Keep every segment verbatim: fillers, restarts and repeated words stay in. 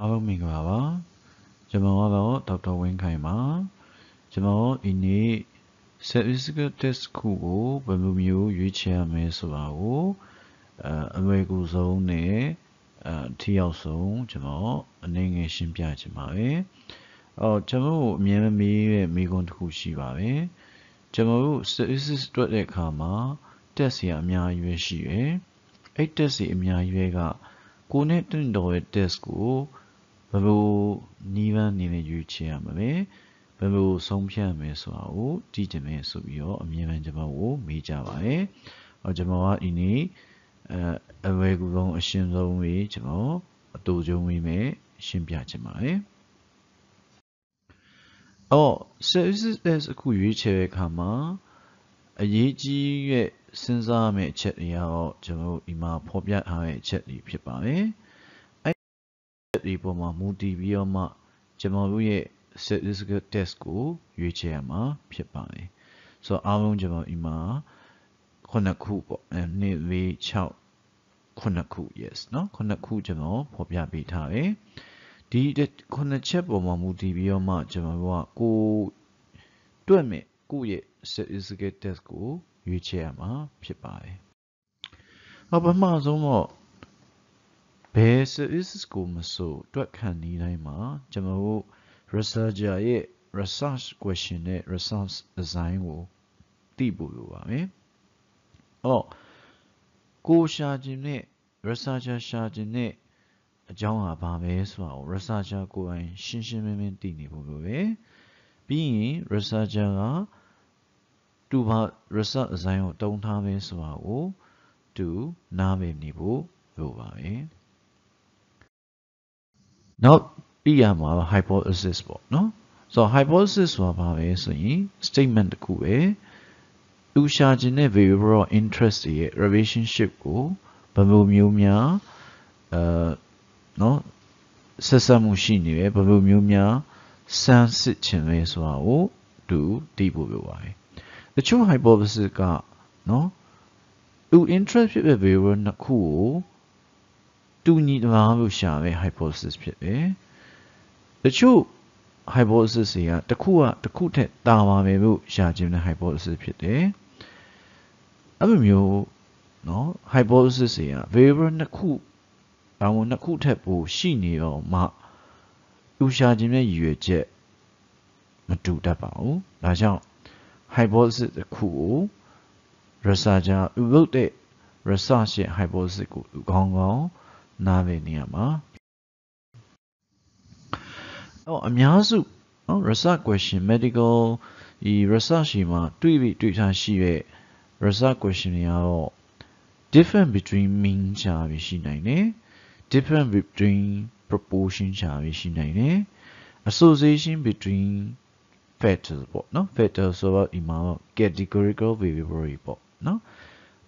Awang Jamawa Doctor Winkheimer Jamawa ini Sevisika Test Kugo Bamumio Yuchia Meswao Awegu Zone Tiao Song Jamaw Ning Shimpia Jamae or Jamo Miami Migon Kushibae Jamo Sevisis Dwade Kama Tessia Mia Yushie Eight Tessi Mia Yuega Kunetin Doe Tesco バブニーバンにねゆうちやまめ、バブソンピャメソアをティテメソビオ、アミヤメンジャマをメジャーバエ、アジャマワイニ、アウェグロン、アシンゾウミジャマ、アトジョウミメ、シンピャジャマエ。お、セウステスクユーチェカマ、アイジユエ、センザーメチェリアをジャマウイマ、ポピャハエチェリピバエ。リポマムディビオマジャマウエセリスクテスコユチェマピェパイ。So アウンジャマイマコナクポネビチャウコナク yes なコナクジャマポピアビタイ。ディデコナチェポマムディビオマジャマワコトエメコエセリスクテスコユチェマピェパイ。アバマゾモベースウィスコムソドカニライマジャマウラサジャエラサシクエシネラサスデザインをティブルワメおゴシャジネラサジャシャジネジャンアバメスワオラサジャコアンシンシンメメンティニブルウェビンラサジャがドバラサデザインをドンタメスワオドナメニブルワメNow, B やまは hypothesis ぼの。So, hypothesis はばべすに、statement くべ、うしゃじね variable interest へ relationship を、ばぶみゅうみゃ、え、の、ささむしにべ、ばぶみゅうみゃ、さんしちんべすわを、do、てぶぶわい。The true hypothesis が、の、う interest べ variable なくを、Do need value share hypothesis ဖြစ်တယ်။တချို့ hypothesis တွေကတစ်ခုကတစ်ခုထက်တာပါပဲလို့ရှာခြင်းနဲ့ hypothesis ဖြစ်တယ်။အဲ့လိုမျိုးเนาะ hypothesis တွေက variable နှစ်ခုဘာလို့နှစ်ခုထက်ပိုရှိနေတော့မှသူရှာခြင်းနဲ့ရည်ရွယ်ချက်မတူတတ်ပါဘူး။ဒါကြောင့် hypothesis တစ်ခုကို researcher ဥပုပ်တဲ့ research ရဲ့ hypothesis ကိုကောင်းကောင်းなべにやま。お、あみやす。お、research question、medical、い、research ま、对比对差しべ、research question やろ。different between mean ちゃべしないね。different between proportion ちゃべしないね。association between factors ぼ、な。factors は今は categorical variable ぼ、な。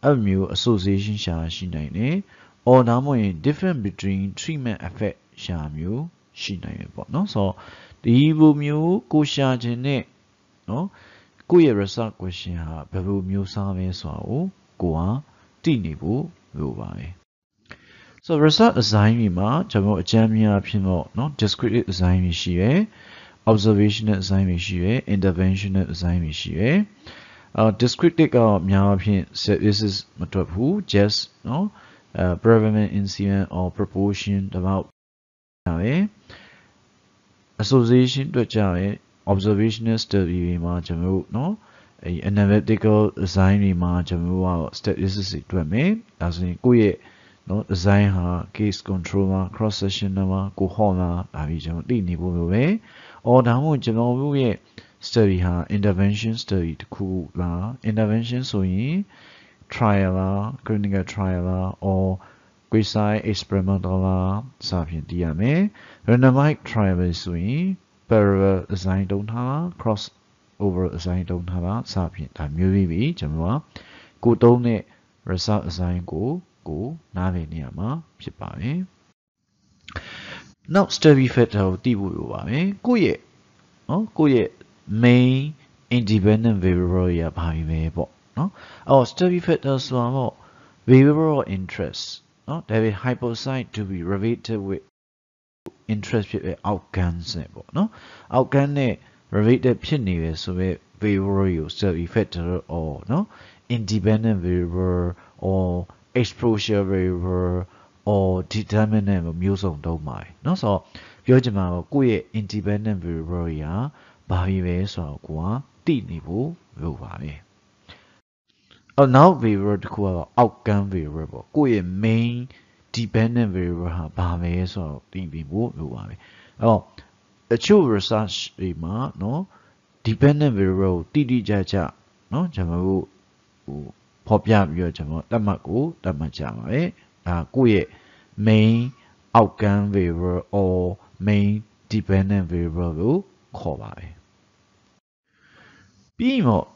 あみゅう association ちゃしないね。or なもい different between treatment effect ရှာမျိုးရှိနိုင်တယ်ပေါ့เนาะဆိုတော့ဒီလိုမျိုးကိုရှာခြင်းနဲ့เนาะကိုရဲ့ research question ဟာဘယ်လိုမျိုးစားပဲဆိုတာကိုကိုကသိနေဖို့လိုပါတယ် so research design မှာကျွန်တော်အကြမ်းများဖြစ်တော့เนาะ descriptive design တွေရှိရယ် observational design တွေရှိရယ် interventional design တွေရှိရယ် descriptive ကများဖြင့် services မတွေ့ဘူး just เนาะUh, prevalent incidence or proportion about association to observational study no analytical design statistics as in no design ha case control cross section ma ko hona abi jam ti ni bo lo be or da mo jano bu ye study ha intervention study taku la intervention so yin trial, clinical trial, or quasi-experimental, randomized trial is parallel design don't have, crossover design don't have, sapient, movie, jamua, good only result design go, go, nave niama, pipae. Now, study fatal, dibuae, go ye, oh, go ye, main independent variable ya paime bo.No? Our study factors are variable interests. No? They will hypothesize to be related with interest ဖြစ်ပဲ outcome နဲ့ပေါ့နော် outcome နဲ့ related ဖြစ်နေပဲဆိုပဲ variable ကို self effector or နော် independent variable or exposure variable or determinant မျိုးစုံသုံးပါတယ်နော်ဆိုတော့ပြောချင်မှာကိုယ့်ရဲ့ independent variable ရာဘာပဲဆိုတော့ကိုကတိနေဖို့လိုပါပဲအော် now variable တစ်ခုက outcome variable ပေါ့ကိုယ့်ရဲ့ main dependent variable ဟာဘာပဲဆိုတော့သိပြီးဖို့လိုပါပဲ။အဲ့တော့အချို့ research တွေမှာနော် dependent variable ကိုတိတိကျကျနော်ကျွန်တော်တို့ဟိုဖော်ပြပြီးတော့ကျွန်တော်တတ်မှတ်ကိုတတ်မှတ်ကြပါမယ်။ဒါကိုယ့်ရဲ့ main outcome variable or main dependent variable ကိုခေါ်ပါပဲ။ပြီးတော့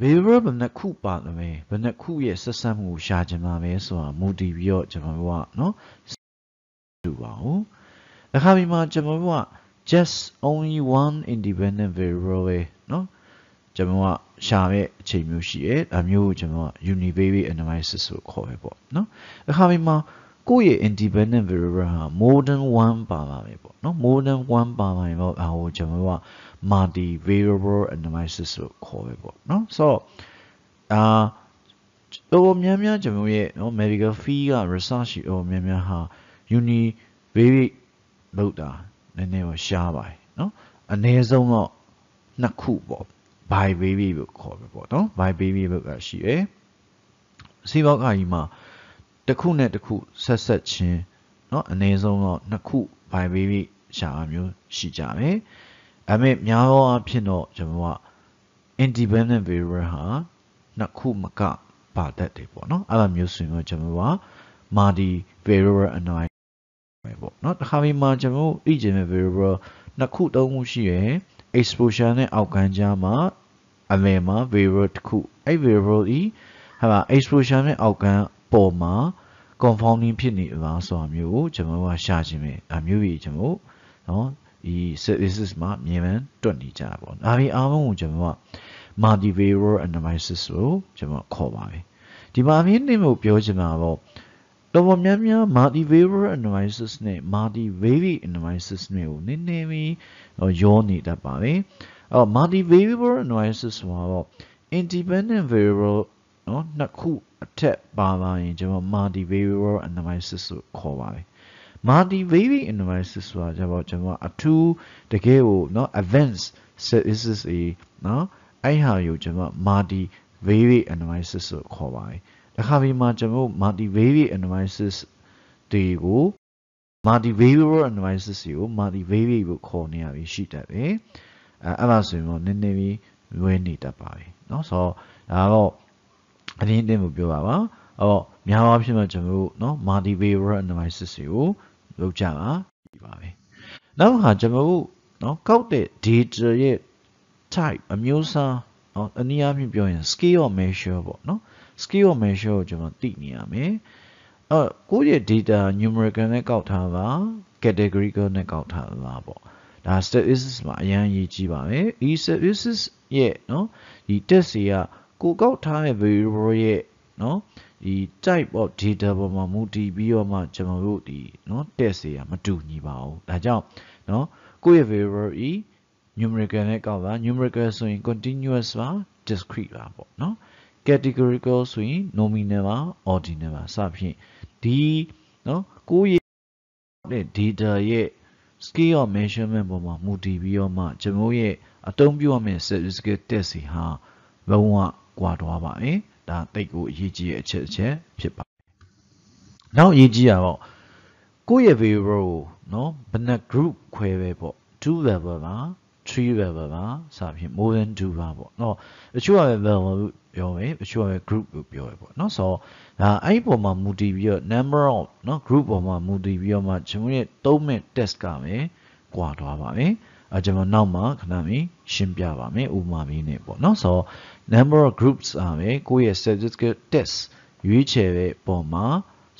variable ဘယ်နှစ်ခုပါလဲဘယ်နှစ်ခုရဲ့ဆက်စပ်မှုရှာကြမှာပဲဆိုတာမူတည်ပြီးတော့ကျွန်တော်တို့ကနော်တူပါအောင်တစ်ခါပြီးမှကျွန်တော်တို့က just only one independent variable ပဲနော်ကျွန်တော်တို့ကရှာရဲ့အချိန်မျိုးရှိရဲ့ဒါမျိုးကိုကျွန်တော်က univariate analysis လို့ခေါ်ပဲပေါ့နော်တစ်ခါပြီးမှကိုယ့်ရဲ့ independent variable ဟာ more than one ပါပါပဲပေါ့နော် more than one ပါပါရင်တော့ဒါကိုကျွန်တော်တို့က multi variable analysis လို့ခေါ်ပဲပေါ့နော်ဆိုတော့အာတော်များများကျွန်တော်ရဲ့နော် medical field က research တော်များများဟာ uni variable လောက်တာနည်းနည်းတော့ရှားပါတယ်နော်အနည်းဆုံးတော့နှစ်ခုပေါ့ by baby လို့ခေါ်ပဲပေါ့နော် by baby လောက်ကရှိရယ်စီးပွားကကြီးမှာတစ်ခုနဲ့တစ်ခုဆက်ဆက်ချင်းနော်အနည်းဆုံးတော့နှစ်ခု by baby ရှားမျိုးရှိကြတယ်အမေများသောအားဖြင့်တော့ကျွန်တော်က independent variable ဟာနှစ်ခုမကပါတတ်တယ်ပေါ့နော်အဲ့လိုမျိုးဆိုရင်တော့ကျွန်တော်က multi variable analysis ပဲပေါ့နော်တစ်ခါပြီးမှကျွန်တော်တို့ independent variable နှစ်ခုသုံးခုရှိရယ် exposure နဲ့ outcome ကြားမှာအမေမှာ variable တစ်ခုအဲ့ variable E ဟာ exposure နဲ့ outcome ပေါ်မှာ confounding ဖြစ်နေပါဆိုတာမျိုးကိုကျွန်တော်ကရှာခြင်းပဲအမျိုးကြီးကျွန်တော်နော်this is မှာမြင်မှန်တွက်နေကြတာပေါ့။ဒါပြီးအားလုံးကိုကျွန်တော်က multi variable analysis လို့ကျွန်တော်ခေါ်ပါမယ်။ဒီမှာအမြင်နဲ့မျိုးပြောချင်တာပေါ့။တော်တော်များများ multi variable analysis နဲ့ multi variable analysis တွေကိုနည်းနည်းပြီးရောနေတတ်ပါပဲ။အော် multi variable analysis ဆိုတာပေါ့ independent variable နော်နှစ်ခုအထက်ပါလာရင်ကျွန်တော် multi variable analysis လို့ခေါ်ပါမယ်။multi variable analysis ဆိုတာကျတော့ကျွန်တော်အထူးတကယ်ကိုเนาะ advanced statistics အเนาะအဲ့ဟာကိုကျွန်တော် multi variable analysis လို့ခေါ်ပါတယ်။တခါပြီးမှကျွန်တော် multi variable analysis တွေကို multi variable analysis ကို multi variable ကိုခေါ်နေရပြီးရှိတတ်တယ်။အဲအဲ့ဒါဆိုရင်တော့နည်းနည်းပြီးလွဲနေတတ်ပါပဲ။เนาะဆိုတော့ဒါတော့အရင်တင်ပြောပါပါ။အဲ့တော့များသောအားဖြင့်ကျွန်တော်เนาะ multi variable analysis ကိုလုပ်ကြတာဒီပါပဲနောက်ဟာကျွန်တော်တို့เนาะကောက်တဲ့ data ရဲ့ type အမျိုးအစားเนาะအနည်းအားဖြင့်ပြောရင် scale of measure ပေါ့เนาะ scale of measure ကိုကျွန်တော်သိနေရမယ်အဲကိုယ့်ရဲ့ data numerical နဲ့ကောက်ထားပါ categorical နဲ့ကောက်ထားပါပေါ့ဒါ statistics မှာအရင်အရေးကြီးပါပဲ e statistics ရဲ့เนาะဒီ test တွေကကိုကောက်ထားတဲ့ variable ရဲ့เนาะဒီ type of data ပေါ်မှာမူတည်ပြီးတော့မှကျွန်တော်တို့ဒီเนาะ test တွေကမတူညီပါဘူး။ဒါကြောင့်เนาะကိုယ့်ရဲ့ variable E numerical နဲ့ကောက်ပါ numerical ဆိုရင် continuous ပါ discrete ပါပေါ့เนาะ categorical ဆိုရင် nominal ပါ ordinal ပါစသဖြင့်ဒီเนาะကိုယ့်ရဲ့ data ရဲ့ scale of measurement ပေါ်မှာမူတည်ပြီးတော့မှကျွန်တော်ရဲ့အသုံးပြုရမယ့် statistical test တွေဟာလုံးဝကွာသွားပါတယ်။ဒါတိတ်ကိုအရေးကြီးတဲ့အချက်အချက်ဖြစ်ပါတယ်။နောက်အရေးကြီးတာပေါ့ကိုယ့်ရဲ့ variable ကိုနော်ဘယ်နှစ် group ခွဲပဲပေါ့two level ပါthree level ပါစသဖြင့် more than two ပါပေါ့။နော်အချို့က level လို့ပြောမယ်အချို့က group လို့ပြောတယ်ပေါ့။နော်ဆိုတော့ဒါအဲ့ဒီပုံမှာမူတည်ပြီးတော့ number of နော် group ပုံမှာမူတည်ပြီးတော့မှကျွန်တော်ရဲ့three minute test ကပဲကွာသွားပါမယ်။အဲကျွန်တော်နောက်မှာခဏမင်းရှင်းပြပါမယ်ဥပမာလေးနဲ့ပေါ့။နော်ဆိုတော့number of groups อ่ะပဲကိုယ့်ရဲ့ statistical test ရွေးချယ်တဲ့ပုံမှာ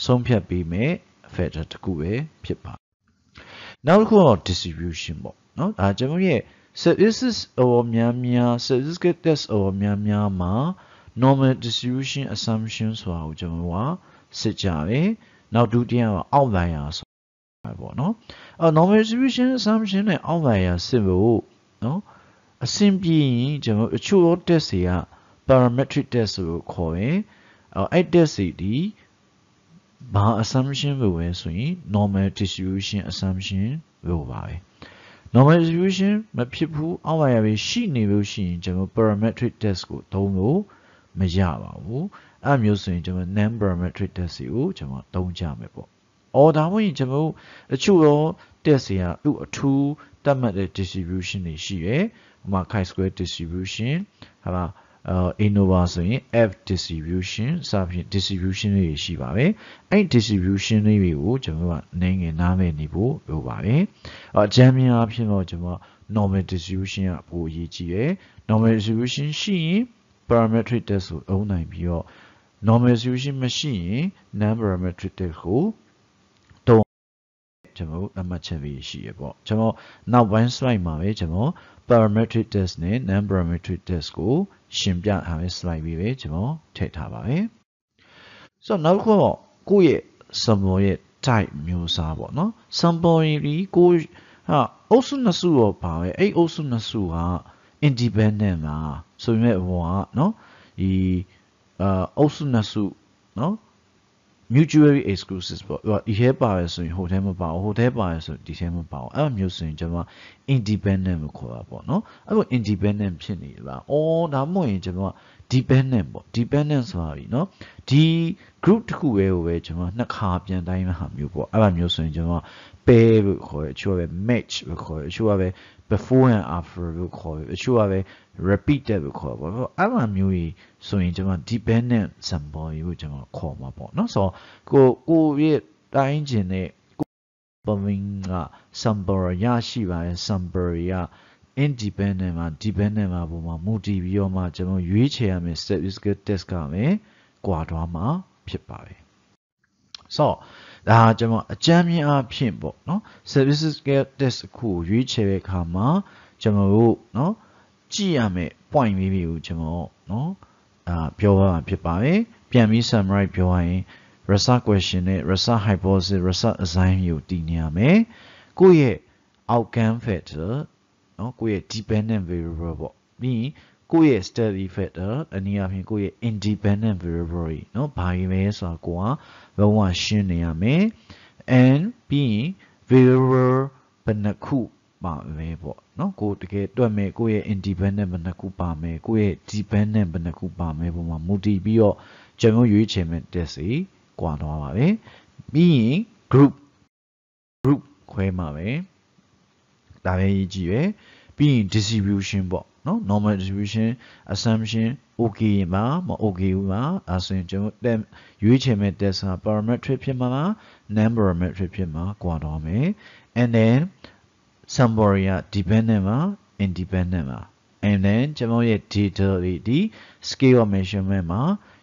ဆုံးဖြတ်ပြီးမဲ့ factor တစ်ခုပဲဖြစ်ပါတယ်။နောက်တစ်ခုကတော့ distribution ပေါ့เนาะဒါကျွန်တော်ရဲ့ statistics အော်များများ statistical test အော်များများမှာ normal distribution assumption ဆိုတာကိုကျွန်တော်ကစစ်ကြတယ်။နောက်ဒုတိယက outlier ဆို Normal distribution assumption and Omaya symbol. A simple two test here, parametric test will call it. I test it. Bar assumption will be normal distribution assumption will be. Normal distribution, my people, Omaya will she never see parametric test go down. Majava, I'm using non parametric test you don't jam it. 哦，但我以前冇，除咗啲事啊，有啊 two 單物嘅 distribution 嚟試嘅，咁 chi-square distribution 係嘛？誒 innovation f distribution 三片 distribution 嚟試吧嘅，誒 distribution 呢邊我就話另嘅哪邊呢部有吧嘅，啊前面啊片我就話 normal distribution 啊冇意思嘅 ，normal distribution 試 parametric test 好難比哦 ，normal distribution 咪試 number parametric test 好。 Cuma, nama cewek siapa? Cuma, nak slide mana? Cuma, parametric test ni, non parametric test ko, simpan hampir slide ini, cuma, tetap apa? So, nak ko, kuye, semua ye, type musa apa? No, semua ini ko, ha, osun nasu apa? Eh, osun nasu ha, independen ha, so macam apa? No, I, osun nasu, no. mutually exclusive ပေါ့ဟိုဒီထဲပါရဆိုရင်ဟိုထဲမပါဘူးဟိုထဲပါရဆိုဒီထဲမပါဘူးအဲ့လိုမျိုးဆိုရင်ကျွန်မ independent ကိုခေါ်တာပေါ့နော်အဲ့လို independent ဖြစ်နေလားအော်ဒါမှမဟုတ်ရင်ကျွန်မ dependent ပေါ့ dependent ဆိုတာပြီနော်ဒီ group တစ်ခုပဲကိုပဲကျွန်မနှစ်ခါပြန်တိုင်းမှာမျိုးပေါ့အဲ့လိုမျိုးဆိုရင်ကျွန်မ pair လို့ခေါ်တယ်အချို့ပဲ match လို့ခေါ်တယ်အချို့ပဲ before and after လို့ခေါ်တယ်အချို့ပဲ repeated လို့ခေါ်ပေါ့အဲ့လိုမျိုးကြီးဆိုရင်ကျွန်မ dependent symbol ကိုကျွန်မခေါ်မှာပေါ့နော်ဆိုကိုကိုရဲ့တိုင်းကျင်တဲ့ပမင်းက symbol ရရှိပါရဲ့ symbol ရ independent မှာ dependent မှာပုံမှာမူတည်ပြီးတော့မှကျွန်တော်ရွေးချယ်ရမယ် statistical test ကမယ်ကွာသွားမှာဖြစ်ပါတယ်ဆိုဒါကျွန်တော်အကြမ်းမြင်အဖြစ်ပေါ့နော် statistical test ကိုရွေးချယ်တဲ့အခါမှာကျွန်တော်တို့နော်ကြည့်ရမယ် point လေးမျိုးကျွန်တော်နော်အာပြောရမှာဖြစ်ပါတယ်ပြန်ပြီး summarize ပြောရရင် research question နဲ့ research hypothesis research design မျိုးတည်နေရမယ်ကိုယ့်ရဲ့ outcome factor နော်ကိုယ့်ရဲ့ dependent variable ပေါ့ပြီးရင်ကိုယ့်ရဲ့ study factor အနည်းအားဖြင့်ကိုယ့်ရဲ့ independent variable တွေနော်ဘာတွေလဲဆိုတာကိုကလုံးဝရှင်းနေရမယ် and ပြီးရင် variable ဘယ်နှခုပါလဲပေါ့နော်ကိုတကယ်တွက်မယ်ကိုယ့်ရဲ့ independent ဘယ်နှခုပါမယ်ကိုယ့်ရဲ့ dependent ဘယ်နှခုပါမယ်ပုံမှာမူတည်ပြီးတော့ကျွန်တော်ရွေးချယ်မယ် test ကြီးကွာသွားပါပဲပြီးရင် group group ခွဲမှာပဲဒါပဲရေးကြည့်ရယ်ပြီးရင် distribution ပေါ့နော် normal distribution assumption okay မှာမ okay ဘူးမှာအဲဆိုရင်ကျွန်တော်ရွေးချယ်မဲ့ test က parametric ဖြစ်မှာ non parametric ဖြစ်မှာကွာတော့မယ် and then sample ရ dependent မှာ independent မှာ and then ကျွန်တော်ရဲ့ data တွေဒီ scale of measurement မှာ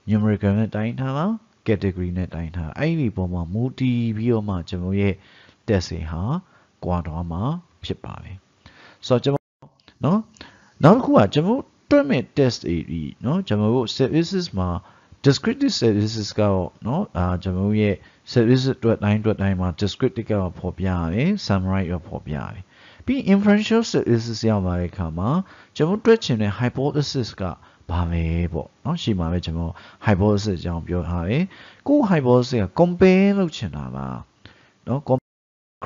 numerical နဲ့တိုင်းထားတာ category နဲ့တိုင်းထားအဲ့ဒီပုံမှာမူတည်ပြီးတော့မှကျွန်တော်ရဲ့ test တွေဟာကွာတော့မှာဖြစ်ပါတယ်ဆိုတော့ကျွန်တော်เนาะနောက်တစ်ခုကကျွန်တော်တွက်မဲ့ test တွေเนาะကျွန်တော်တို့ services မှာ descriptive services ကတော့เนาะအာကျွန်တော်ရဲ့ service တွက်တိုင်းတွက်တိုင်းမှာ descriptive ကပေါ်ပြရတယ် summary ကပေါ်ပြရတယ်ပြီး inferential services ရောက်လာတဲ့အခါမှာကျွန်တော်တွက်ချင်တဲ့ hypothesis ကဘာပဲပေါ့เนาะရှေ့မှာပဲကျွန်တော် hypothesis အကြောင်းပြောထားတယ်ကို hypothesis က compare လုပ်ချင်တာပါเนาะ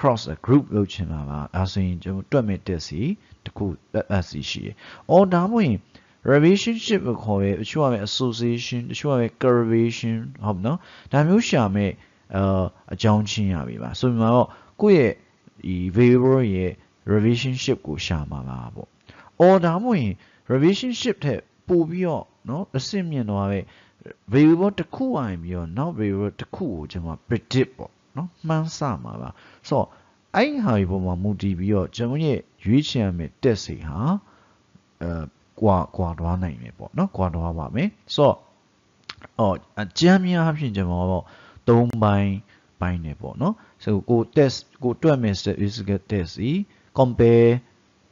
cross a group လုပ်ချင်တာပါအဲဆိုရင်ကျွန်တော်တွက်မဲ့ test စီတခု test စီရှိရယ်အော်ဒါမှမဟုတ် relationship ကိုခေါ်ရယ်အချို့ကပဲ association တချို့ကပဲ correlation ဟုတ်နော်ဒါမျိုးရှာမဲ့အာအကြောင်းချင်းရပြီပါဆိုပြီးတော့ကိုယ့်ရဲ့ဒီ variable ရဲ့ relationship ကိုရှာမှာပါပေါ့အော်ဒါမှမဟုတ် relationship ထက်ပိုပြီးတော့နော်အဆင့်မြင့်သွားတဲ့ variable တစ်ခုဝင်ပြီးတော့နောက် variable တစ်ခုကိုကျွန်တော် predict ပေါ့နော်မှန်းဆမှာပါဆိုတော့အဲ့ဟာဒီပုံမှာမူတည်ပြီးတော့ကျွန်တော်ရဲ့ရွေးချယ်ရမယ့် test တွေဟာအဲကွာကွာတွားနိုင်မယ်ပေါ့နော်ကွာတွားပါမယ်ဆိုတော့အော်အကြမ်းများအဖြစ်ကျွန်တော်တော့သုံးပိုင်းပိုင်းနေပေါ့နော်ဆိုကို test ကိုတွက်မယ် statistical test စီ compare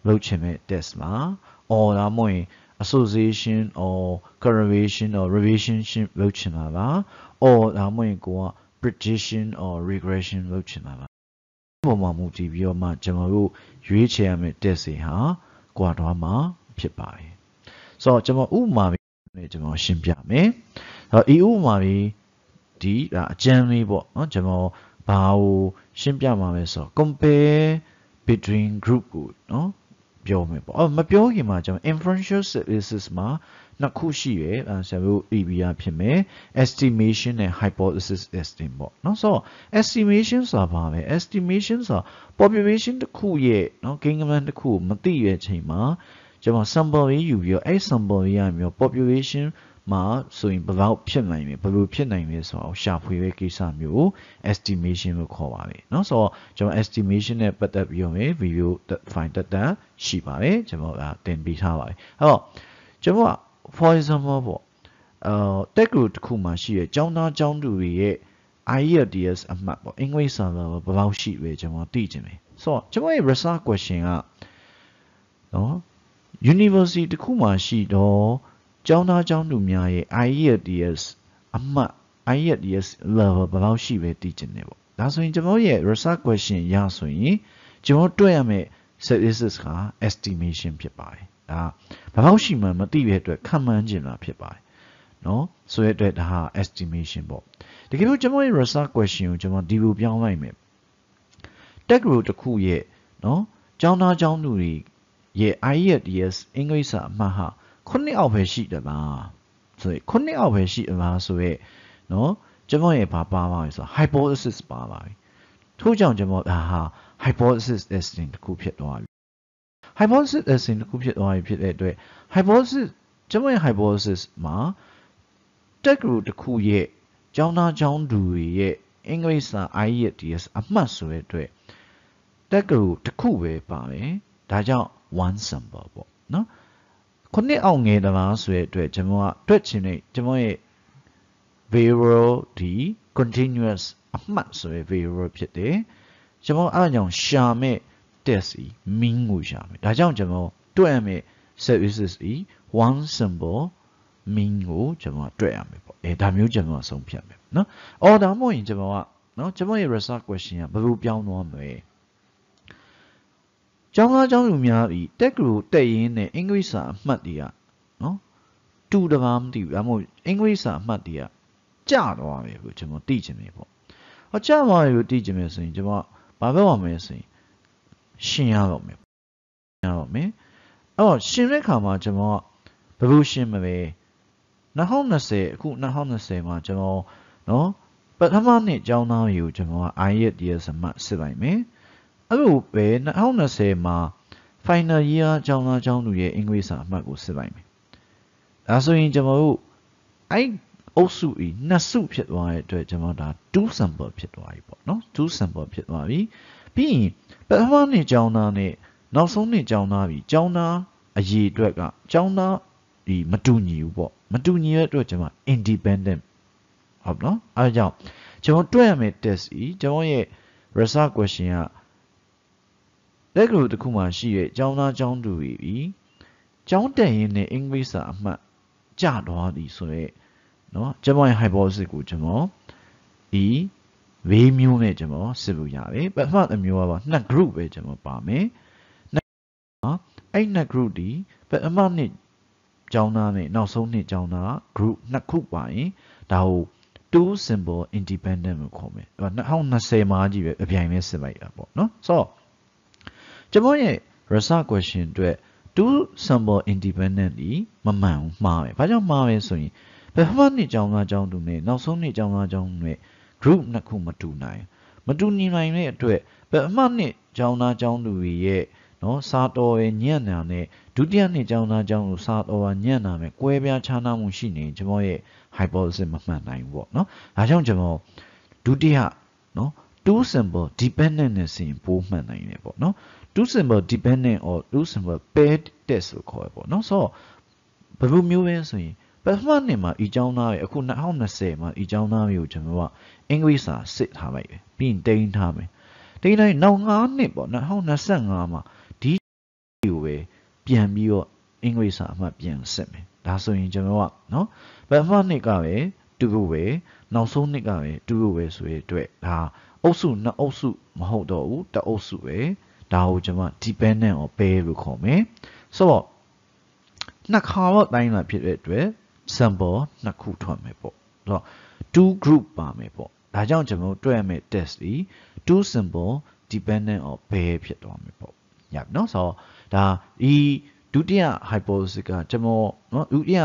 လုပ်ချင်မယ့် test မှာ or ဒါမှမဟုတ် association or correlation or relationship လုပ်ချင်တာပါ or ဒါမှမဟုတ်ကိုက prediction or regression လုပ်ချင်တာပါ ပေါ်မှာမူတည်ပြီးတော့မှကျွန်တော်တို့ရွေးချယ်ရမယ့်တက်စင်ဟာကွာသွားမှာဖြစ်ပါတယ်။ဆိုတော့ကျွန်တော်ဥပမာနဲ့ကျွန်တော်ရှင်းပြမယ်။အဲဒီဥပမာပြီးဒီအကြံလေးပေါ့နော်ကျွန်တော်ဘာကိုရှင်းပြမှာလဲဆိုတော့ compare between group ကိုနော်ပြောမယ်ပေါ့။မပြောခင်မှာကျွန်တော် inferential services မှာနှစ်ခုရှိရယ်အဲဆရာတို့ E B R ဖြစ်မယ် estimation နဲ့ hypothesis estim ပေါ့နော်ဆိုတော့ estimation ဆိုတာဘာလဲ estimation ဆိုတာ population တစ်ခုရဲ့နော် gain ကမှန်းတစ်ခုမသိရတဲ့အချိန်မှာကျွန်တော် sample လေးယူပြီးတော့အဲ sample လေးရမျိုး population မှာဆိုရင်ဘယ်လောက်ဖြစ်နိုင်လဲဘယ်လိုဖြစ်နိုင်လဲဆိုတော့ရှာဖွေတဲ့ကိစ္စမျိုး estimation လို့ခေါ်ပါတယ်နော်ဆိုတော့ကျွန်တော် estimation နဲ့ပတ်သက်ပြီးတော့ video file တက်တာရှိပါတယ်ကျွန်တော်ကတင်ပေးထားပါတယ်အဲ့တော့ကျွန်တော်ကfor example ပေါ့အဲတက်ဂရုတစ်ခုမှာရှိရဲ့ကျောင်းသားကျောင်းသူတွေရဲ့ I E L T S အမှတ်ပေါ့အင်္ဂလိပ်စာမှာဘယ်လောက်ရှိပဲကျွန်တော်သိချင်တယ်ဆိုတော့ကျွန်တော်ရဲ့ research question ကနော် university တစ်ခုမှာရှိတော့ကျောင်းသားကျောင်းသူများရဲ့ I E L T S အမှတ် I E L T S level ဘယ်လောက်ရှိပဲသိချင်တယ်ပေါ့ဒါဆိုရင်ကျွန်တော်ရဲ့ research question ရဆိုရင်ကျွန်တော်တွေ့ရမယ့် services က estimation ဖြစ်ပါတယ်ဒါဘာလို့ရှိမှမသိတဲ့အတွက်ခံမှန်းခြင်းလားဖြစ်ပါတယ်เนาะဆိုရတဲ့အတွက်ဒါ estimation ပေါ့တကယ်လို့ကျွန်တော်ရဲ့ research question ကိုကျွန်တော်ဒီလိုပြောင်းလိုက်မယ်တက်ဂရုတစ်ခုရဲ့เนาะကျောင်းသားကျောင်းသူတွေရဲ့ I E L T S အင်္ဂလိပ်စာအမှတ်ဟာခုနှစ်အောက်ပဲရှိတယ်လားဆိုရင်ခုနှစ်အောက်ပဲရှိအလားဆိုရဲเนาะကျွန်တော်ရဲ့ဘာပါပါလဲဆိုတော့ hypothesis ပါပါထို့ကြောင့်ကျွန်တော်ဒါဟာ hypothesis testing တစ်ခုဖြစ်သွားပြီhypothesis အစဉ်တစ်ခုဖြစ်သွားပြီဖြစ်တဲ့အတွက် hypothesis ကျွန်မရဲ့ hypothesis မှာတက်ဂရုတစ်ခုရဲ့ကျောင်းသားကျောင်းသူတွေရဲ့အင်္ဂလိပ်စာ I E L T S အမှတ်ဆိုတဲ့အတွက်တက်ဂရုတစ်ခုပဲပါတယ်ဒါကြောင့် one sample ပေါ့နော်ခုနှစ်အောင်ငယ်တလားဆိုတဲ့အတွက်ကျွန်မကတွက်ချင်တဲ့ကျွန်မရဲ့ variable ဒီ continuous အမှတ်ဆိုတဲ့ variable ဖြစ်တယ်ကျွန်မအားကြောင့်ရှာမဲ့တက်စီမင်းကိုရှာမယ်ဒါကြောင့်ကျွန်တော်တွေ့ရမယ့် services e one symbol mean ကိုကျွန်တော်တွေ့ရမယ်ပေါ့အဲဒါမျိုးကျွန်တော်ဆုံးဖြတ်မယ်နော် order မဟုတ်ရင်ကျွန်တော်ကနော်ကျွန်တော်ရဲ့ research question ကဘယ်လိုပြောင်းသွားမလဲကျောင်းသားကျောင်းသူများဒီတက်ဂရုတက်ရင်းနဲ့အင်္ဂလိပ်စာအမှတ်တွေကနော်တူတပါမသိဘူးဒါမှမဟုတ်အင်္ဂလိပ်စာအမှတ်တွေကကျသွားပြီကိုကျွန်တော်သိချင်တယ်ပေါ့ဟောကျသွားပြီကိုသိချင်မယ်ဆိုရင်ကျွန်တော်ဘာပြောရမလဲဆိုရင်ရှင်းရတော့မယ်ရတော့မယ်အဲ့တော့ရှင်းတဲ့အခါမှာကျွန်တော်ဘယ်လိုရှင်းမလဲ၂၀၂၀အခု၂၀၂၀မှာကျွန်တော်နော်ပထမနှစ်ကျောင်းသားတွေကိုကျွန်တော်က I E L T S အမှတ်စစ်လိုက်မယ်အဲ့လိုပဲ၂၀၂၀မှာ final year ကျောင်းသားကျောင်းသူရဲ့အင်္ဂလိပ်စာအမှတ်ကိုစစ်လိုက်မယ်ဒါဆိုရင်ကျွန်တော်တို့အဲ့အုပ်စုကြီးနှစ်စုဖြစ်သွားတဲ့အတွက်ကျွန်တော်ဒါtwo sample ဖြစ်သွားပြီပေါ့နော်two sample ဖြစ်သွားပြီပြီးရင်ပထမနှစ်ကျောင်းသားနဲ့နောက်ဆုံးနှစ်ကျောင်းသားပြီးကျောင်းသားအရေးအတွက်ကကျောင်းသားဒီမတူညီဘူးပေါ့မတူညီရတဲ့အတွက်ကျွန်မ independent ဟုတ်နော်အဲဒါကြောင့်ကျွန်တော်တွေ့ရမယ့် test ကြီးကျွန်တော်ရဲ့ research question ကလက်ကူတစ်ခုမှရှိရဲ့ကျောင်းသားကျောင်းသူတွေပြီးကျောင်းတက်ရင်းနဲ့ English စာအမှတ်ကျသွားသည်ဆိုတော့နော်ကျွန်မရဲ့ hypothesis ကိုကျွန်တော်ဒီ၄မျိုးနဲ့ကျွန်တော်စစ်လို့ရတယ်ပထမအမျိုးကပါနှစ် group ပဲကျွန်တော်ပါမယ်အဲ့နှစ် group ဒီပထမနှစ်ကျောင်းသားနဲ့နောက်ဆုံးနှစ်ကျောင်းသား group နှစ်ခုပါရင်ဒါကိုtwo symbol independent လို့ခေါ်မယ်၂၀၂၀မှာကြီးပဲအပြိုင်နဲ့စစ်လိုက်တာပေါ့နော်ဆိုတော့ကျွန်တော်ရဲ့ research question အတွက်two symbol independent ဒီမမှန်ဘူးမှားတယ်ဘာကြောင့်မှားလဲဆိုရင်ပထမနှစ်ကျောင်းသားကျောင်းသူနဲ့နောက်ဆုံးနှစ်ကျောင်းသားကျောင်းသူနဲ့group နှစ်ခုမတူနိုင်မတူညီနိုင်တဲ့အတွက်ပထမနှစ်ကျောင်းသားကျောင်းသူတွေရဲ့နော်စာတော်ရဲ့ညံ့နာနဲ့ဒုတိယနှစ်ကျောင်းသားကျောင်းသူစာတော်ဟာညံ့နာနဲ့ကွဲပြားခြားနားမှုရှိနေကျွန်တော်ရဲ့ hypothesis မမှန်နိုင်ဘူးပေါ့နော်ဒါကြောင့်ကျွန်တော်ဒုတိယနော်two symbol dependent နဲ့စဉ်ပိုးမှန်နိုင်တယ်ပေါ့နော်two symbol dependent or two symbol paired test လို့ခေါ်ရပေါ့နော်ဆိုတော့ဘယ်လိုမျိုးလဲဆိုရင်ပထမနှစ်မှာဤကျောင်းသားရဲ့အခု၂၀၂၀မှာဤကျောင်းသားမျိုးကိုကျွန်တော်ကအင်္ဂလိပ်စာစစ်ထားလိုက်ပဲပြီးရင်တိန်းထားမယ်တိန်းတိုင်းနောက်၅နှစ်ပေါ့၂၀၂၅မှာဒီကိုပဲပြန်ပြီးတော့အင်္ဂလိပ်စာအမှတ်ပြန်စစ်မယ်ဒါဆိုရင်ကျွန်တော်ကနော်ပထမနှစ်ကပဲတူတူပဲနောက်ဆုံးနှစ်ကပဲတူတူပဲဆိုရတဲ့အတွက်ဒါ အုပ်စုနှစ်အုပ်စုမဟုတ်တော့ဘူးတအုပ်စုပဲဒါကိုကျွန်မ dependent on pair လို့ခေါ်မယ်ဆိုတော့နှစ်ခါတော့တိုင်းလာဖြစ်တဲ့အတွက် sample နှစ်ခုထွက်မယ်ပေါ့ဆိုတော့ two group ပါမယ်ပေါ့ဒါကြောင့်ကျွန်တော်တွေ့ရမယ့် test ဒီ two sample dependent on pair ဖြစ်သွားမယ်ပေါ့ညပြီနော်ဆိုတော့ဒါဒီဒုတိယ hypothesis ကကျွန်တော်နော်ဒုတိယ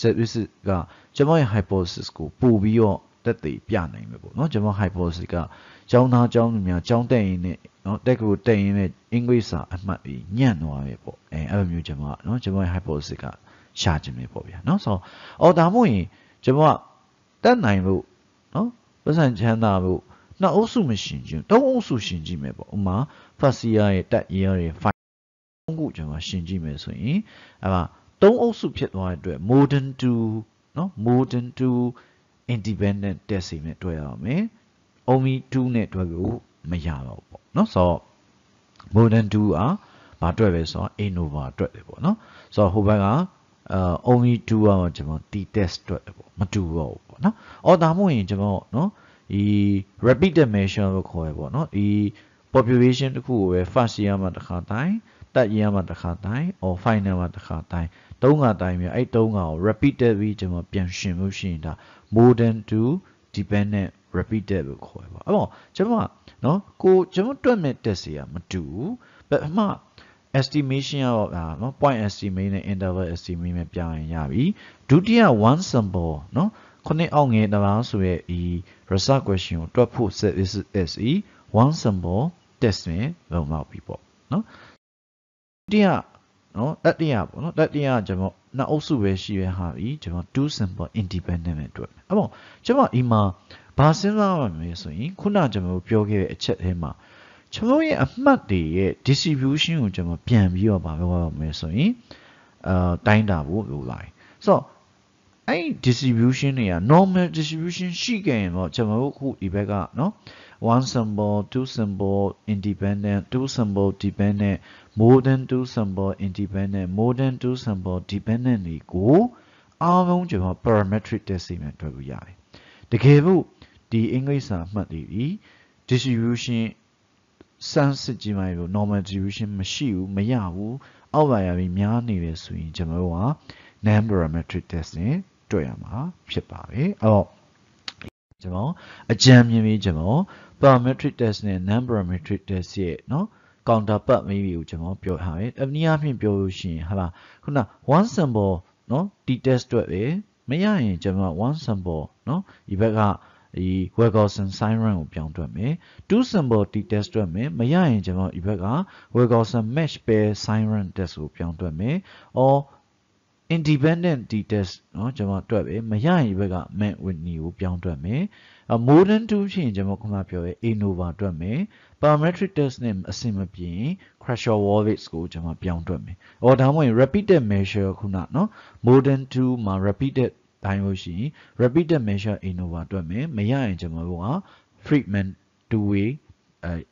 service ကကျွန်တော်ရဲ့ hypothesis ကိုပို့ပြီးတော့တက်သေးပြနိုင်မယ်ပေါ့နော်ကျွန်တော် hypothesis ကကျောင်းသားကျောင်းသူများကျောင်းတက်ရင်နဲ့နော်တက်ကိုတက်ရင်နဲ့အင်္ဂလိပ်စာအမှတ်ပြီးညံ့သွားမယ်ပေါ့အဲအဲ့လိုမျိုးကျွန်တော်ကနော်ကျွန်တော်ရဲ့ hypothesis ကရှာခြင်းပဲပေါ့ဗျာနော်ဆိုတော့အော်ဒါမှမဟုတ်ရင်ကျွန်တော်ကတက်နိုင်လို့နော်ပတ်စံချမ်းသာလို့နှစ်အုပ်စုမရှင်ခြင်းသုံးအုပ်စုရှင်ကြည့်မယ်ပေါ့ဥမာ first year ရဲ့တက် year ရဲ့သုံးခုကျွန်တော်ရှင်ကြည့်မယ်ဆိုရင်အဲ့မှာသုံးအုပ်စုဖြစ်သွားတဲ့အတွက် more than two နော် more than two independent test နဲ့တွဲရအောင်မယ်။ only two နဲ့တွဲလို့မရတော့ဘူးပေါ့နော်။ဆိုတော့ more than two อ่ะဘာတွဲပဲဆိုတော့ innova တွဲတယ်ပေါ့နော်။ဆိုတော့ဟိုဘက်ကအာ only two อ่ะကျွန်တော် t test တွဲတယ်ပေါ့မတူတော့ဘူးပေါ့နော်။အော်ဒါမှမဟုတ်ရင်ကျွန်တော်နော်ဒီ repeated measure လို့ခေါ်ရပေါ့နော်။ဒီ population တစ်ခုကိုပဲ first year မှာတစ်ခါတိုင်း third year မှာတစ်ခါတိုင်း or final မှာတစ်ခါတိုင်းသုံးခါတိုင်းမျိုးအဲ့သုံးခါကို repeated ပြီးကျွန်တော်ပြန်ရှင်လို့ရှိရင်ဒါmore than two dependent repeated လို့ခေါ်ရပါအဲ့တော့ကျွန်တော်ကနော်ကိုကျွန်တော်တွက်မဲ့ test တွေကမတူဘူးဘယ်မှာ estimation ရောနော် point estimate နဲ့ interval estimate နဲ့ပြောင်းရင်ရပြီဒုတိယ one sample နော်ခုနှစ်အောင်ငယ်တလားဆိုရဲ့ဒီ result question ကိုတွက်ဖို့ set is se one sample test နဲ့လုံလောက်ပြီပေါ့နော်ဒုတိယနော်တတိယပေါ့နော်တတိယကျွန်တော်နှစ်အုပ်စုပဲရှိရဟာပြီကျွန်တော် two sample independent နဲ့တွေ့တယ်အဲ့ပေါ့ကျွန်တော်ဒီမှာဘာစဉ်းစားရမလဲဆိုရင်ခုနကျွန်တော်ပြောခဲ့တဲ့အချက်ထဲမှာကျွန်တော်ရဲ့အမှတ်တွေရဲ့ distribution ကိုကျွန်တော်ပြန်ပြီးတော့ဘာပြောရမလဲဆိုရင်အာတိုင်းတာဖို့လိုလာတယ်ဆိုတော့အဲ့ distribution တွေက normal distribution ရှိခဲ့ရင်တော့ကျွန်တော်တို့ခုဒီဘက်ကနော်one symbol, two symbol, independent, two symbol, dependent, more than two symbol, independent, more than two symbol, dependent တွေကိုအားလုံးကျွန်တော် parametric decimal တွက်လို့ရတယ်။တကယ်လို့ဒီအင်္ဂလိပ်စာမှတ်ပြီး distribution စမ်းစစ်ကြည့်မှလို့ normal distribution မရှိဘူးမရဘူးအောက်ပါရပြီးများနေတယ်ဆိုရင်ကျွန်တော်တို့က non parametric decimal တွက်ရမှာဖြစ်ပါပဲ။အဲ့တော့ကျွန်တော်အကြံမြင်ပြီးကျွန်တော်parametric test နဲ့ non parametric test ရဲ့เนาะ counterpart မေးပြီးကိုကျွန်တော်ပြောထားတယ်။အနည်းအားဖြင့်ပြောလို့ရှိရင်ဟာခုန one sample เนาะ t test တွက်ပဲမရရင်ကျွန်တော် one sample เนาะဒီဘက်ကဒီ Wilcoxon sign run ကိုပြောင်းတွက်မယ်။ two sample t test တွက်မယ်မရရင်ကျွန်တော်ဒီဘက်က Wilcoxon match pair sign run test ကိုပြောင်းတွက်မယ်။ or independent t test เนาะကျွန်တော်တွက်ပဲမရရင်ဒီဘက်က man winnie ကိုပြောင်းတွက်မယ်အ modern တူဖြစ်ရင်ကျွန်တော်ခုမှပြောရဲ innova တွက်မယ် parametric test နဲ့အဆင်မပြေ crusher wall rates ကိုကျွန်တော်ပြောင်းတွက်မယ်။အော်ဒါမှမဟုတ် repeated measure ခုနနော် modern တူမှာ repeated တိုင်းလို့ရှိရင် repeated measure innova တွက်မယ်။မရရင်ကျွန်တော်တို့က Friedman two way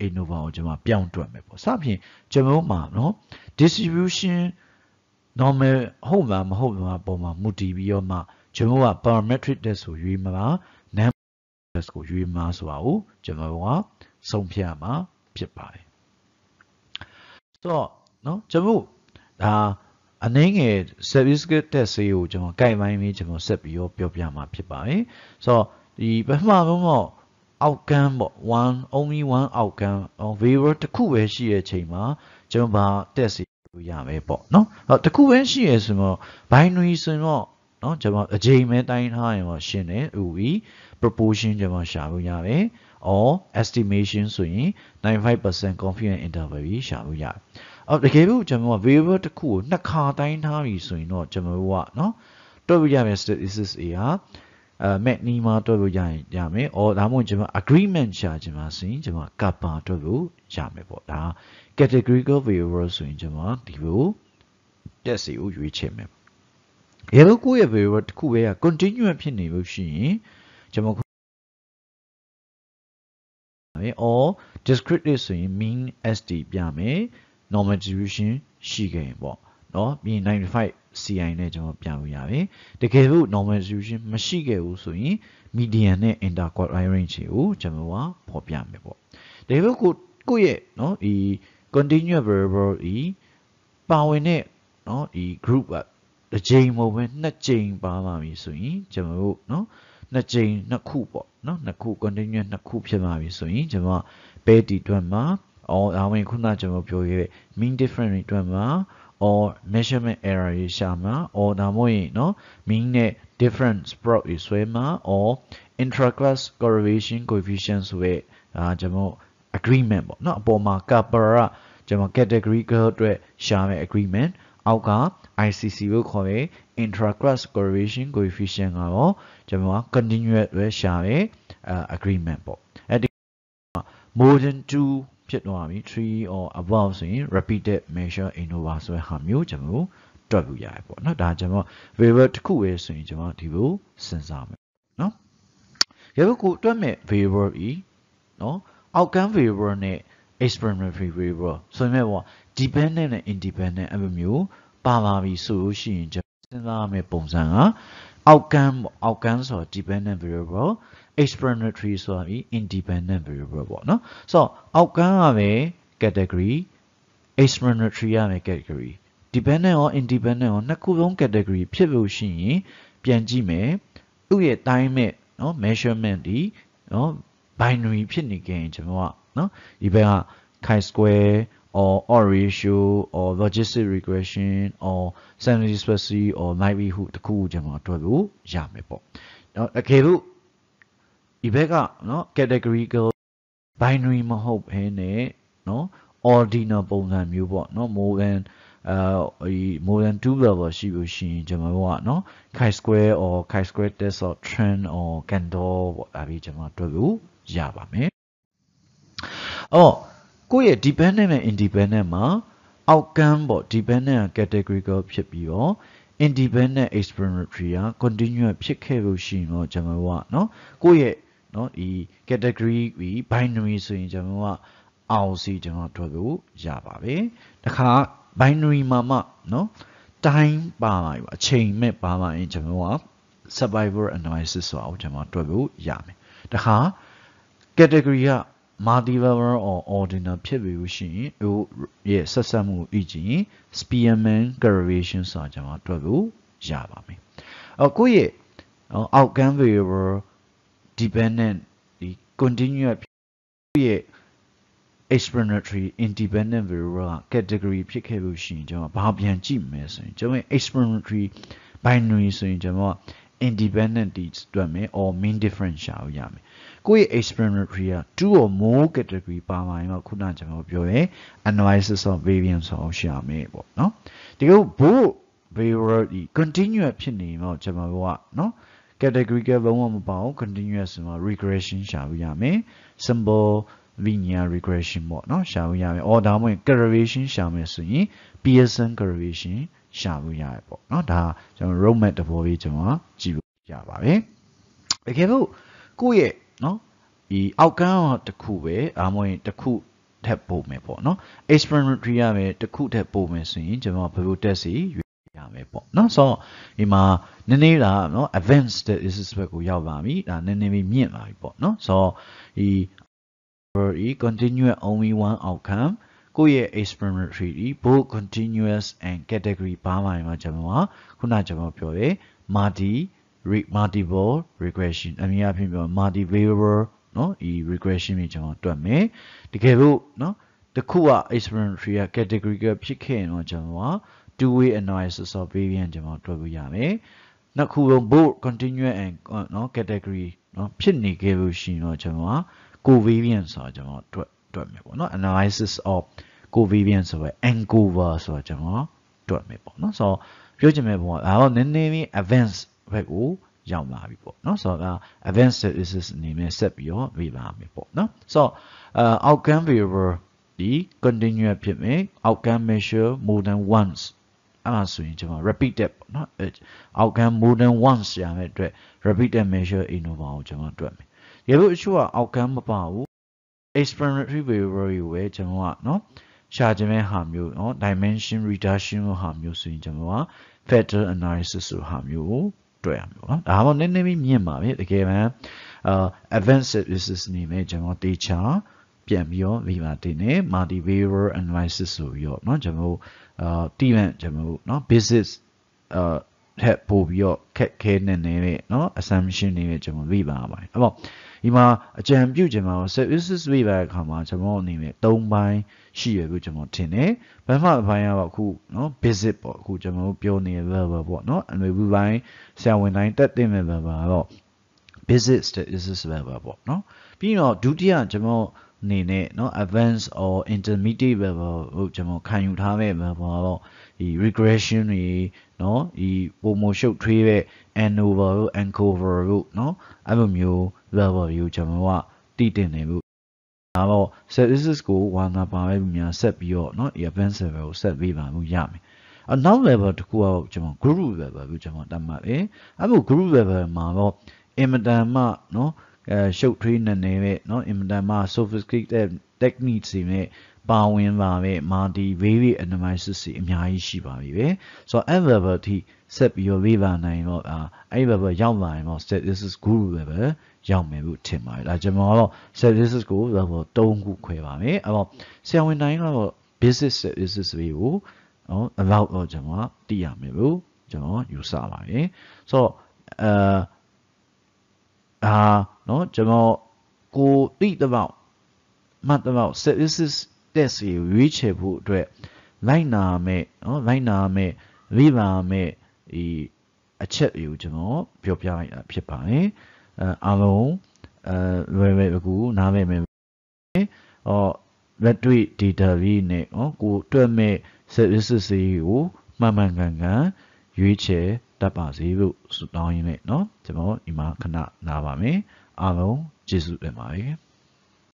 innova ကိုကျွန်တော်ပြောင်းတွက်မယ်ပေါ့။စသဖြင့်ကျွန်တော်မှာနော် distribution normal ဟုတ်လားမဟုတ်လားပုံမှာမူတည်ပြီးတော့မှကျွန်တော်က parametric test ကိုရွေးမှာလားကိုရွေးမှာဆိုတာကိုကျွန်တော်ကဆုံးဖြတ်မှာဖြစ်ပါတယ်။ဆိုတော့နော်ကျွန်တော်ဒါအနေငယ် service gate test ကိုကျွန်တော်ကိုင်ပိုင်းလေးကျွန်တော်ဆက်ပြီးတော့ပြောပြမှာဖြစ်ပါတယ်။ဆိုတော့ဒီပထမဆုံးတော့ outcome ပေါ့ one only one outcome waiver တစ်ခုပဲရှိတဲ့အချိန်မှာကျွန်တော်ဘာ test ကိုရမယ်ပေါ့နော်။အော်တစ်ခုပဲရှိရဆိုတော့ binary ဆိုတော့နော်ကျွန်တော်အချိန်မဲတိုင်းထားရင်တော့ရှင်းတယ်ဥပီ proportion ကျွန်တော်ရှာလို့ရတယ် or estimation ဆိုရင် ninety-five percent confidence interval ကြီးရှာလို့ရတယ်အော်တကယ်လို့ကျွန်တော် variable တစ်ခုကိုနှစ်ခါတိုင်းထားပြီဆိုရင်တော့ကျွန်တော်ကနော်တွက်လို့ရမယ် statistics အရာအဲ minima တွက်လို့ရရင်ရမယ် or ဒါမှမဟုတ်ကျွန်တော် agreement ရှာချင်ပါဆိုရင်ကျွန်တော် kappa တွက်လို့ရမယ်ပေါ့ဒါ categorical variable ဆိုရင်ကျွန်တော်ဒီလို test ကိုရွေးချယ်မယ်ရေလို့ကိုယ့်ရဲ့ variable တစ်ခုပဲက continuous ဖြစ်နေလို့ရှိရင်ကျွန်တော်အဲ or discrete ဆိုရင် mean sd ပြမယ် normal distribution ရှိခဲ့ရင်ပေါ့နော်ပြီးရင်ninety-five ci နဲ့ကျွန်တော်ပြလို့ရတယ်တကယ်လို့ normal distribution မရှိခဲ့ဘူးဆိုရင်ミディアンエンダーコードアイレンジをကျွန်တော်はဖော်ပြမယ်ပေါ့။ဒါပေမဲ့ကိုကိုရဲ့နော်ဒီ continuous variable ဒီပါဝင်တဲ့နော်ဒီ group ကတစ်ချိန်မဟုတ်ဘဲနှစ်ချိန်ပါလာပြီဆိုရင်ကျွန်တော်တို့နော်နှစ်ချိန်နှစ်ခုပေါ့နော်နှစ်ခု continuous နှစ်ခုဖြစ်လာပြီဆိုရင်ကျွန်တော်ဘယ်တီအတွက်မှာ all အဝင်ခုနကျွန်တော်ပြောခဲ့တဲ့ mean difference အတွက်မှာ all measurement error ရရှာမှာ all ဒါမှမဟုတ်ရင်နော် mean နဲ့ difference sprout ရဆွဲမှာ all intra class correlation coefficient ဆိုတဲ့အာကျွန်တော် agreement ပေါ့နော်အပေါ်မှာ kappa ကျွန်တော် category အတွက်ရှာမယ် agreement အောက်က I C C ကိုခေါ်တဲ့ intra class correlation coefficient ကတော့ကျွန်တော် continuous ပဲရှာမယ် agreement ပေါ့အဲ့ဒီ more than two ဖြစ်သွားပြီthree or above ဆိုရင် repeated measure innover ဆိုတဲ့ဟာမျိုးကျွန်တော်တွက်လို့ရတယ်ပေါ့နော်ဒါကျွန်တော် variable တစ်ခုပဲဆိုရင်ကျွန်တော်ဒီလိုစဉ်းစားမယ်နော်ရဘကိုတွက်မဲ့ variable e နော် outcome variable နဲ့ experimentary variable ဆိုရင်ပေါ့ dependent နဲ့ independent အဲ့လိုမျိုးပါပါပြီဆိုလို့ရှိရင်ကျွန်တော်စဉ်းစားရမယ့်ပုံစံက outcome outcome ဆို dependent variable explanatory ဆိုတာပြီး independent variable ပေါ့နော်ဆိုတော့ outcome ကပဲ category explanatory ကပဲ category dependent or independent or နှစ်ခုလုံး category ဖြစ်လို့ရှိရင်ပြန်ကြည့်မယ်သူ့ရဲ့တိုင်းမဲ့နော် measurement ဒီနော် binary ဖြစ်နေခင်ကျွန်တော်ကနော်ဒီဘက်က chi square or odd ratio or logistic regression or sanity space or likelihood တခုကျွန်တော်တွက်လို့ရမယ်ပေါ့နော်တကယ်လို့ဒီဘက်ကเนาะ categorical binary မဟုတ်ဘဲနဲ့เนาะ ordinal ပုံစံမျိုးပေါ့เนาะ more than အဲဒီ more than two level ရှိလို့ရှိရင်ကျွန်တော်တို့ကเนาะ chi square or chi square test or trend or candle ပေါ့ဒါပြီးကျွန်တော်တို့တွေ့လို့ရပါမယ်အော်ကိုယ့်ရဲ့ dependent နဲ့ independent မှာ outcome ပေါ့ dependent က categorical ဖြစ်ပြီးတော့independent explanatory က continuous ဖြစ်ခဲ့လို့ရှိရင်တော့ကျွန်တော်တို့ကเนาะကိုယ့်ရဲ့เนาะဒီ category ဒီ binary ဆိုရင်ကျွန်တော်တို့က R C ကျွန်တော်တို့တို့ရပါပဲတခါ binary မှာမှเนาะ time ပါပါပြီအချိန်မဲ့ပါပါရင်ကျွန်တော်တို့က survivor analysis ဆိုတာကိုကျွန်တော်တို့တို့ရမယ်တခါ category က multivariable or ordinal ဖြစ်ပြီးလို့ရှိရင်ဟိုရဲ့ဆက်ဆက်မှုအကြည့် Spearman correlation ဆိုတာကျွန်တော်တွေ့လို့ရပါမယ်။အော်ကိုယ့်ရဲ့ outcome variable dependent ဒီ continuous ကိုယ့်ရဲ့ explanatory independent variable က category ဖြစ်ခဲ့လို့ရှိရင်ကျွန်တော်ဘာပြန်ကြည့်မလဲဆိုရင်ကျွန်တော် explanatory binary ဆိုရင်ကျွန်တော် independent တွေ့မယ် or mean difference ရှာလို့ရမယ်။ကိုယ့်ရဲ့ explanatory က two or more category ပါပါရင်တော့ခုနကျွန်တော်ပြောရင် analysis of variance ဆိုရှာမယ်ပေါ့နော်ဒီလို both variable ဒီ continuous ဖြစ်နေတော့ကျွန်တော်ကနော် category ကလုံးဝမပေါအောင် continuous ဆိုမှာ regression ရှာလို့ရမယ် simple linear regression ပေါ့နော်ရှာလို့ရမယ် or ဒါမှမဟုတ် correlation ရှာမယ်ဆိုရင် Pearson correlation ရှာလို့ရတယ်ပေါ့နော်ဒါကျွန်တော် roadmap တစ်ပေါ်လေးကျွန်တော်ကြည့်လို့ရပါတယ်တကယ်လို့ကိုယ့်ရဲ့နော်ဒီအောက်ကန်းတစ်ခုပဲအားမဝင်တစ်ခုထပ်ပို့မယ်ပေါ့နော် explanatory ရမယ်တစ်ခုထပ်ပို့မယ်ဆိုရင်ကျွန်တော်ဘယ်လို test စီရွေးရမယ်ပေါ့နော်ဆိုတော့ဒီမှာနည်းနည်းလာနော် advanced statistics ဘက်ကိုရောက်ပါပြီဒါနည်းနည်းမြင့်လာပြီပေါ့နော်ဆိုတော့ဒီ continuous only one outcome ကိုယ့်ရဲ့ explanatory ဒီ both continuous and category ဘာမှမကျွန်တော်ခုနကျွန်တော်ပြောတယ် multi multiple regression အများအပြားပြော multivariable เนาะဒီ regression ကိုကျွန်တော်တွက်မယ်တကယ်လို့เนาะတစ်ခုက explanatory က categorical ဖြစ်ခဲ့ရင်တော့ကျွန်တော်က two way analysis of variance ကျွန်တော်တွက်လို့ရမယ်နောက်ခုလုံး both continuous and เนาะ category เนาะဖြစ်နေခဲ့လို့ရှိရင်တော့ကျွန်တော်က covariance ဆိုတာကျွန်တော်တွက်တွက်မယ်ပေါ့เนาะ analysis of covariance ဆိုပဲ ANCOVA ဆိုတာကျွန်တော်တွက်မယ်ပေါ့เนาะဆိုတော့ပြောချင်မယ့်ပုံကဒါတော့နည်းနည်းလေး advancedဘက်ကိုရောက်လာပြီပေါ့နော်ဆိုတော့ advanced statistics အနေနဲ့ဆက်ပြီးတော့လေ့လာမယ်ပေါ့နော်ဆိုတော့ outcome variable ဒီ continuous ဖြစ်မယ် outcome measure more than once အဲ့ဒါဆိုရင်ကျွန်တော် repeated ပေါ့နော် outcome more than once ရမယ့်အတွက် repeated measure innover ကိုကျွန်တော်တွက်မယ်ရေလို့အချို့က outcome မပါဘူး explanatory variable ကိုပဲကျွန်တော်ကနော်ရှာခြင်းမဲ့ဟာမျိုးနော် dimension reduction ဟာမျိုးဆိုရင်ကျွန်တော်က factor analysis ဆိုဟာမျိုးကို တွေ့ရမှာပေါ့နော်ဒါမှမဟုတ်နည်းနည်းမြင့်ပါပြီတကယ်မှအာ advanced services နေမဲ့ကျွန်တော်တေချာပြန်ပြီးတော့ဒီမှာတင်နေ multi variable analysis ဆိုပြီးတော့เนาะကျွန်တော်တို့အာတိမှန်ကျွန်တော်တို့เนาะ basis အာထပ်ပို့ပြီးတော့ခက်ခဲနေနေတဲ့เนาะ assumption တွေနဲ့ကျွန်တော်တို့ပြပါပါတယ်အဲ့တော့ဒီမှာအကြံပြုကျွန်တော် services ပြပါတဲ့အခါမှာကျွန်တော်အနေနဲ့သုံးပိုင်းရှိရလို့ကျွန်တော်ထင်တယ်ဘာမှအပိုင်းကတော့အခုเนาะ basic ပေါ့အခုကျွန်တော်တို့ပြောနေတဲ့ level ပေါ့เนาะအနွေဘူးပိုင်းဆရာဝန်တိုင်းတက်တင်မဲ့ level ကတော့ basic services level ပေါ့เนาะပြီးတော့ဒုတိယကျွန်တော်အနေနဲ့เนาะ advanced or intermediate level ကိုကျွန်တော်ခံယူထားမဲ့ level တော့ဒီ regression တွေเนาะဒီပုံမရှုပ်ထွေးတဲ့ ANOVA တို့ ANCOVA တို့เนาะအဲ့လိုမျိုး level ကိုကျွန်တော်ကတည်တင်နေလို့ဒါတော့ services ကိုဝါနာပါပဲများဆက်ပြီးတော့เนาะ advanced level ကိုဆက်ပေးပါမှုရမယ်အနောက် level တစ်ခုကကျွန်တော် group level ကိုကျွန်တော်တတ်မှတ်တယ်အဲ့လို group level မှာတော့ immediate မှာเนาะအဲရှုပ်ထွေးနေနေတဲ့เนาะ immediate sophisticated techniques တွေနဲ့ပါဝင်လာတဲ့ multi variable analysis တွေအများကြီးရှိပါပြီပဲဆိုတော့ available ထိဆက်ပြီးတော့ level နိုင်တော့အဲ့ level ရောက်လာရင်တော့ statistics group level ရောက်မယ်လို့ထင်ပါတယ်ဒါကျွန်တော်ကတော့ statistics ကို level သုံးခုခွဲပါမယ်အဲ့တော့ဆရာဝန်တိုင်းကတော့ basic statistics တွေကိုเนาะ about တော့ကျွန်တော်တည်ရမယ်လို့ကျွန်တော်ယူဆပါတယ်ဆိုတော့အဲအာเนาะကျွန်တော်ကိုတိတပေါက်မှတ်တပေါက် services test ကိုရွေးချယ်ဖို့အတွက်လိုက်နာမဲ့เนาะလိုက်နာမဲ့လေးပါမဲ့ဒီအချက်တွေကိုကျွန်တော်ပြောပြလိုက်တာဖြစ်ပါတယ်အဲအားလုံးအဲလွယ်လွယ်ကူနားမဲ့မယ်ဟောလက်တွေ့ data လေးနဲ့เนาะကိုတွေ့မဲ့ services တွေကိုမှန်မှန်ကန်ကန်ရွေးချယ်တတ်ပါစေလို့ဆုတောင်းရင်းနဲ့เนาะကျွန်တော်ဒီမှာခဏနားပါမယ်အားလုံးကျေးဇူးတင်ပါတယ်